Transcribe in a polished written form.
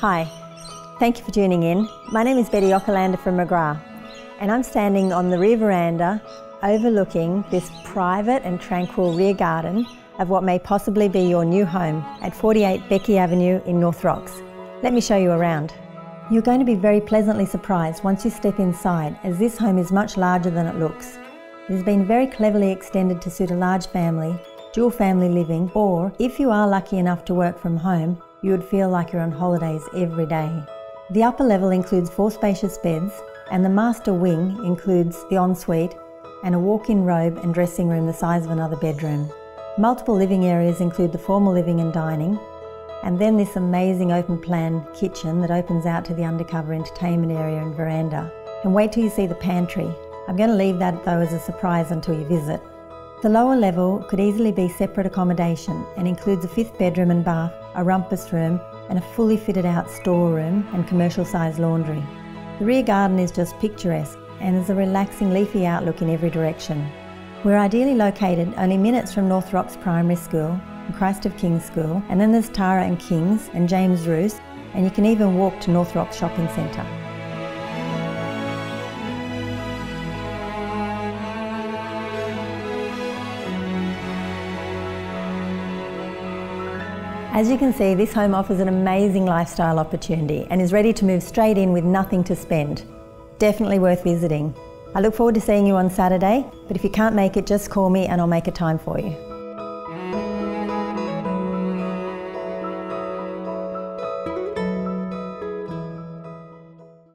Hi, thank you for tuning in. My name is Betty Ockerlander from McGrath, and I'm standing on the rear veranda overlooking this private and tranquil rear garden of what may possibly be your new home at 48 Becky Avenue in North Rocks. Let me show you around. You're going to be very pleasantly surprised once you step inside, as this home is much larger than it looks. It has been very cleverly extended to suit a large family, dual family living, or if you are lucky enough to work from home, you would feel like you're on holidays every day. The upper level includes 4 spacious beds, and the master wing includes the ensuite and a walk-in robe and dressing room the size of another bedroom. Multiple living areas include the formal living and dining, and then this amazing open plan kitchen that opens out to the undercover entertainment area and veranda. And wait till you see the pantry. I'm going to leave that though as a surprise until you visit. The lower level could easily be separate accommodation and includes a 5th bedroom and bath, a rumpus room and a fully fitted out storeroom and commercial sized laundry. The rear garden is just picturesque and has a relaxing leafy outlook in every direction. We're ideally located only minutes from North Rocks Primary School, Christ the King School, and then there's Tara and Kings and James Roos, and you can even walk to North Rocks Shopping Centre. As you can see, this home offers an amazing lifestyle opportunity and is ready to move straight in with nothing to spend. Definitely worth visiting. I look forward to seeing you on Saturday, but if you can't make it, just call me and I'll make a time for you.